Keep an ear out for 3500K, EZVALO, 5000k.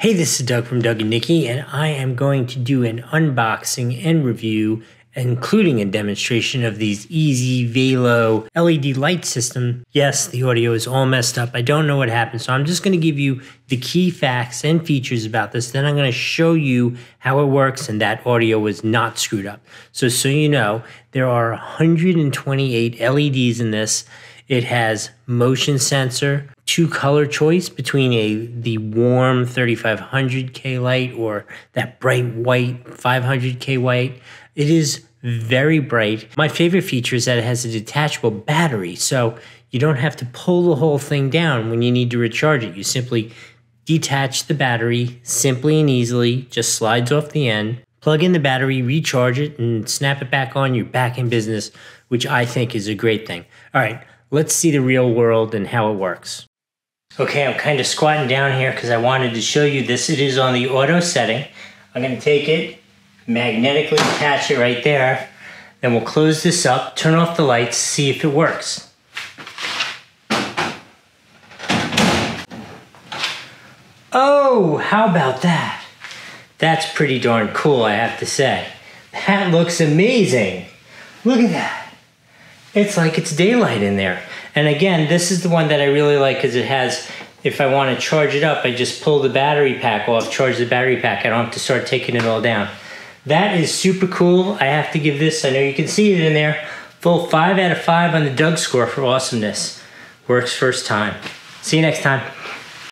Hey, this is Doug from Doug and Nikki, and I am going to do an unboxing and review, including a demonstration of these EZVALO LED light system. Yes, the audio is all messed up. I don't know what happened, so I'm just going to give you the key facts and features about this. Then I'm going to show you how it works, and that audio was not screwed up. So you know, there are 128 LEDs in this. It has motion sensor, two color choice between the warm 3500K light or that bright white 500K white. It is very bright. My favorite feature is that it has a detachable battery, so you don't have to pull the whole thing down when you need to recharge it. You simply detach the battery simply and easily, just slides off the end. Plug in the battery, recharge it, and snap it back on. You're back in business, which I think is a great thing. All right. Let's see the real world and how it works. Okay, I'm kind of squatting down here because I wanted to show you this. It is on the auto setting. I'm going to take it, magnetically attach it right there. Then we'll close this up, turn off the lights, see if it works. Oh, how about that? That's pretty darn cool, I have to say. That looks amazing. Look at that. It's like it's daylight in there. And again, this is the one that I really like because it has, if I want to charge it up, I just pull the battery pack off, charge the battery pack. I don't have to start taking it all down. That is super cool. I have to give this, I know you can see it in there, full 5 out of 5 on the Doug score for awesomeness. Works first time. See you next time.